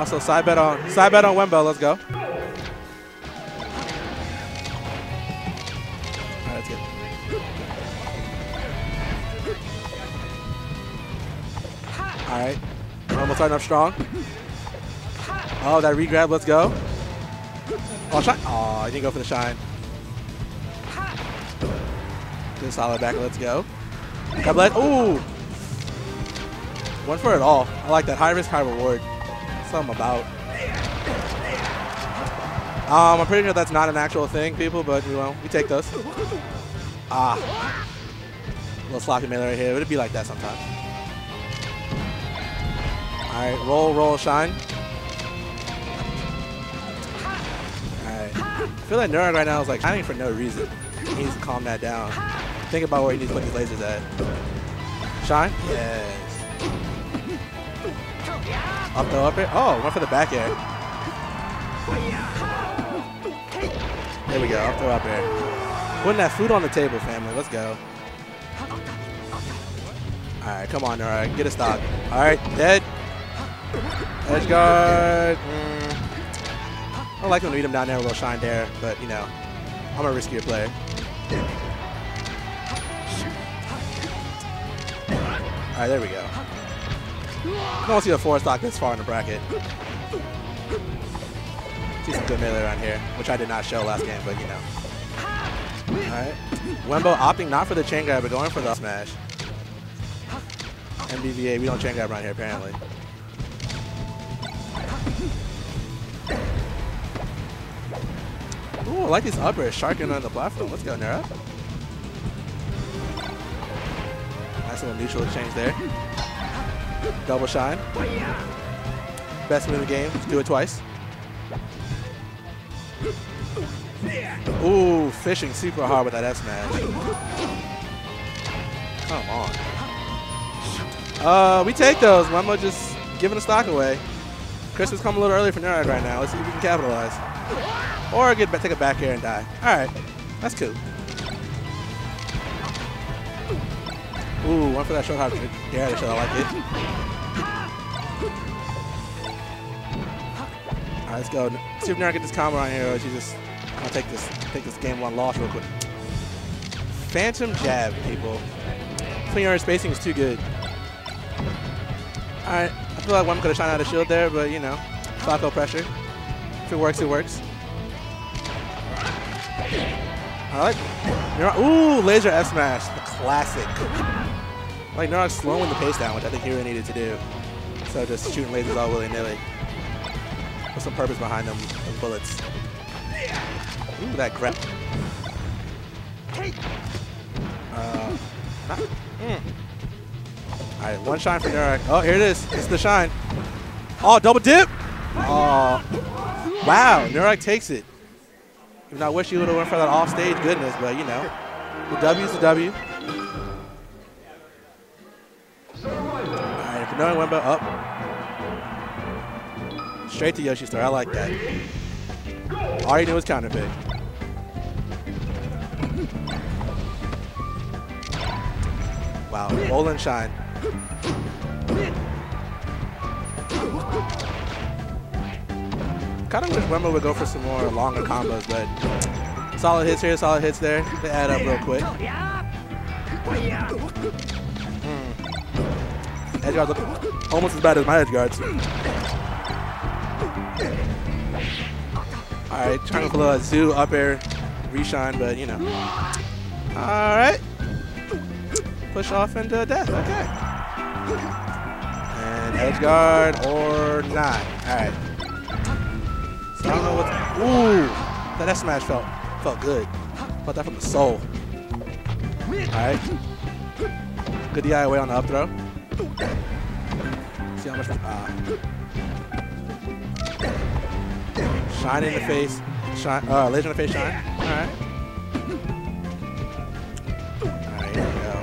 Also side bet on Wenbo. Let's go. That's good. All right, we're almost starting up strong. Oh, that regrab. Let's go. Oh, shine. Oh, I didn't go for the shine. Good solid back. Let's go. Ooh. One for it all. I like that. High risk, high reward. That's what I'm about. I'm pretty sure that's not an actual thing, people, but you know, we take those. Ah. A little sloppy melee right here. It would be like that sometimes. Alright, roll, shine. Alright. I feel like Nurok right now is like shining for no reason. He needs to calm that down. Think about where he needs to put these lasers at. Shine? Yeah. Up throw, up it. Oh, went for the back air. There we go, up throw, up air. Putting that food on the table, family. Let's go. Alright, come on, Nurok. Get a stock. Alright, dead. Edge guard. I don't like him to beat him down there with a little shine there, but, you know, I'm a riskier player. Alright, there we go. I don't see a 4-stock this far in the bracket. See some good melee around here, which I did not show last game, but you know. Alright. Wenbo opting not for the chain grab, but going for the smash. MBVA, we don't chain grab around here, apparently. Ooh, I like these uppers. Sharking on the platform. Let's go, Nurok. Nice little neutral exchange there. Double shine. Best move in the game. Do it twice. Ooh, fishing super hard with that S smash. Come on. We take those. Mama just giving the stock away. Christmas come a little early for Nurok right now. Let's see if we can capitalize. Or take a back air and die. Alright. That's cool. Ooh, one for that short hop. Yeah, I like it. Alright, let's go. See if Nurok get this combo on here, or she just gonna take this game one loss real quick. Phantom jab, people. Finger spacing is too good. Alright, I feel like one could have shined out a shield there, but you know, Falco pressure. If it works, it works. Alright. Ooh, laser F smash, the classic. Like, Nurok's slowing the pace down, which I think he really needed to do. So just shooting lasers all willy-nilly. With some purpose behind them, with bullets. Ooh, that grab. Alright, one shine for Nurok. Oh, here it is. It's the shine. Oh, double dip! Oh. Wow, Nurok takes it. Even though I wish he would have went for that off-stage goodness, but you know. The W's the W. Knowing Wenbo up. Straight to Yoshi's Star. I like that. All he knew was counter pick. Wow. Roll and shine. Kind of wish Wenbo would go for some more longer combos, but solid hits here, solid hits there. They add up real quick. Edge guards look almost as bad as my edge guards. Alright, trying to pull a zoo up air, reshine, but you know. Alright. Push off into death, okay. And edge guard or not. Alright. So I don't know what's. Ooh! That smash felt good. Felt that from the soul. Alright. Good DIY on the up throw. See how much shine in the face. Shine laser in the face shine. Alright. Alright, here we go.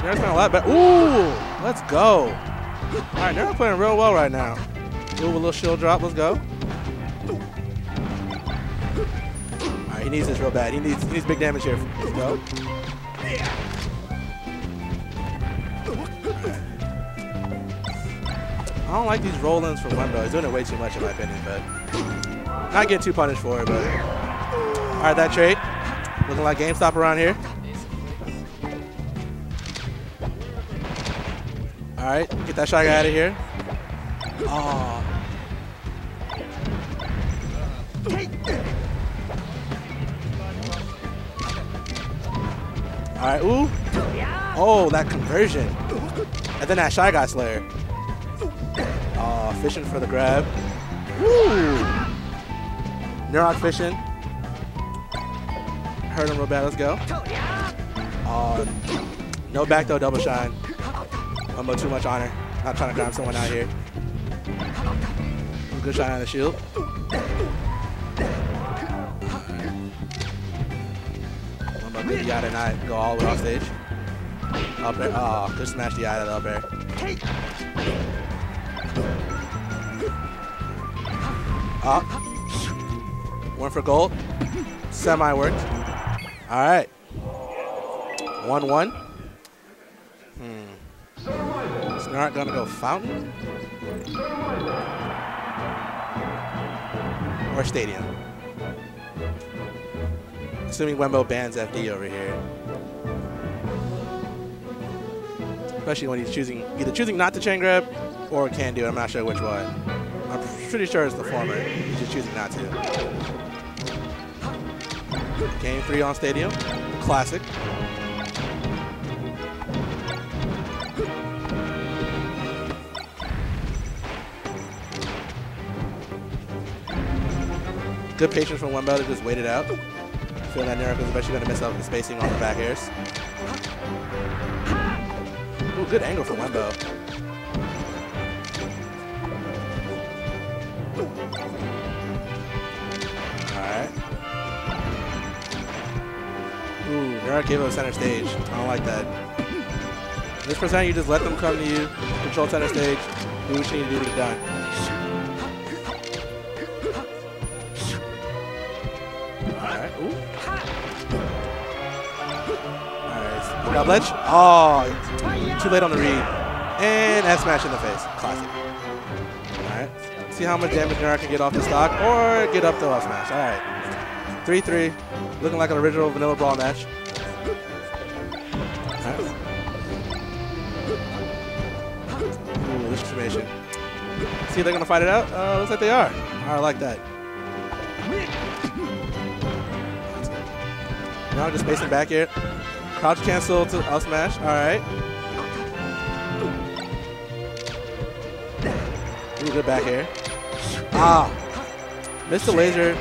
Nurok's playing a lot better. Ooh! Let's go. Alright, Nurok's playing real well right now. Ooh, a little shield drop, let's go. Alright, he needs this real bad. He needs big damage here. Let's go. I don't like these roll-ins from Wenbo. He's doing it way too much in my opinion, but not getting too punished for it, but. Alright, that trade. Looking like GameStop around here. Alright, get that shy guy out of here. Oh. Alright, ooh. Oh, that conversion. And then that Shy Guy Slayer. Oh, fishing for the grab. Woo! Nurok fishing. Heard him real bad, let's go. Oh, no back though, double shine. Mumbo too much honor. Not trying to grab someone out here. Good shine on the shield. Maybe you gotta not go all the way off stage. Up air. Oh, just smash the eye out of the up air. Up. One for gold. Semi worked. Alright. 1-1. Is Nurok gonna go fountain? Or stadium? Assuming Wenbo bans FD over here. Especially when he's choosing, either choosing not to chain grab or can do. I'm not sure which one. I'm pretty sure it's the former. He's just choosing not to. Game 3 on stadium. Classic. Good patience from Wenbo to just wait it out. Feel that Nurok is especially going to mess up the spacing on the back airs. Ooh, good angle for Wenbo. Alright. Ooh, Nurok gave up center stage. I don't like that. This percent, you just let them come to you, control center stage, do what you need to do to get done. Ledge. Oh, too late on the read. And that smash in the face. Classic. Alright. See how much damage Nurok can get off the stock or get up the off smash. Alright. 3-3. Looking like an original vanilla brawl match. Alright. Ooh, this information. See if they're gonna fight it out? Looks like they are. I like that. Now just spacing back here. Crouch cancel to up smash. All right. Ooh, good back air. Ah, missed the laser.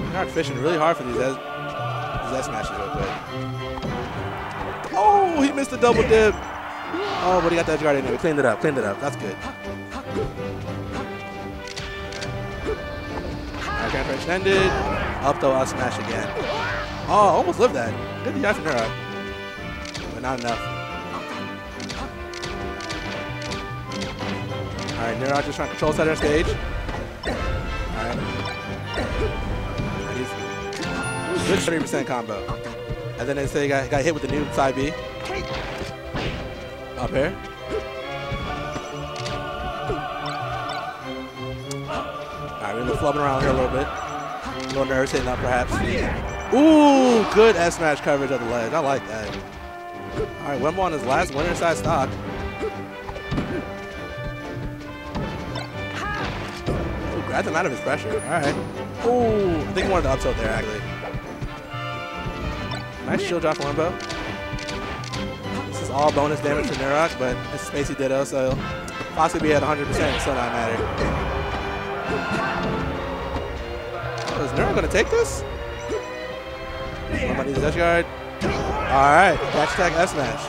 Nurok fishing really hard for these S smashes real quick. Oh, he missed the double dip. Oh, but he got that edge guard in there. Cleaned it up. Cleaned it up. That's good. All right, counter extended. Up though, up smash again. Oh, almost lived that. Good DI from Nurok. But not enough. Alright, Nurok just trying to control center stage. Alright. Good 30% combo. And then instead he got hit with the new side B. Up air. Alright, we've been flubbing around here a little bit. A little nerves hitting up perhaps. Ooh, good S smash coverage of the ledge. I like that. All right, Wenbo on his last winner side stock. Ooh, grabbed him out of his pressure. All right. Ooh, I think he wanted to up tilt there, actually. Nice shield drop for Wenbo. This is all bonus damage for Nurok, but it's spacey ditto, so possibly be at 100%, so not matter. Oh, is Nurok going to take this? Somebody needs a dash guard. Alright, dash attack S smash.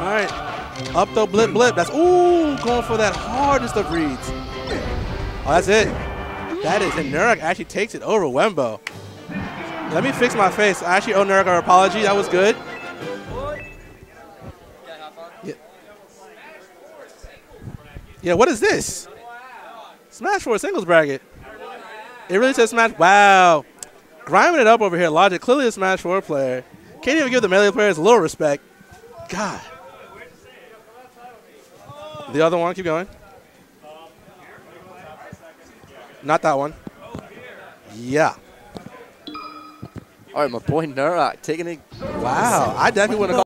Alright. Up though, blip blip. That's ooh, going for that hardest of reads. Oh, that's it. That is, and Nurok actually takes it over Wenbo. Let me fix my face. I actually owe Nurok our apology. That was good. Yeah. Yeah, what is this? Smash for a singles bracket. It really says smash. Wow. Grinding it up over here. Logic, clearly a Smash 4 player. Can't even give the melee players a little respect. God. The other one, keep going. Not that one. Yeah. All right, my boy Nurok taking it. Wow, I definitely wouldn't have